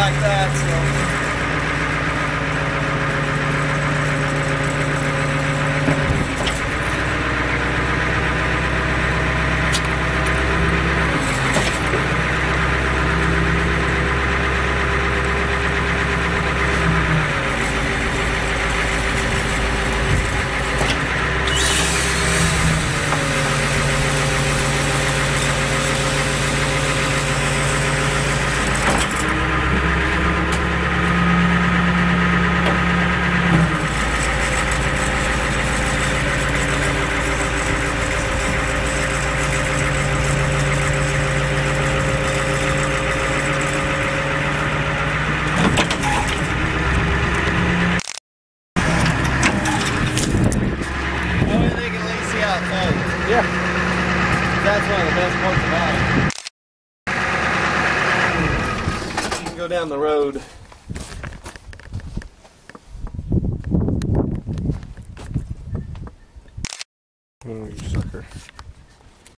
like that, so. Yeah, that's one of the best parts about it. You can go down the road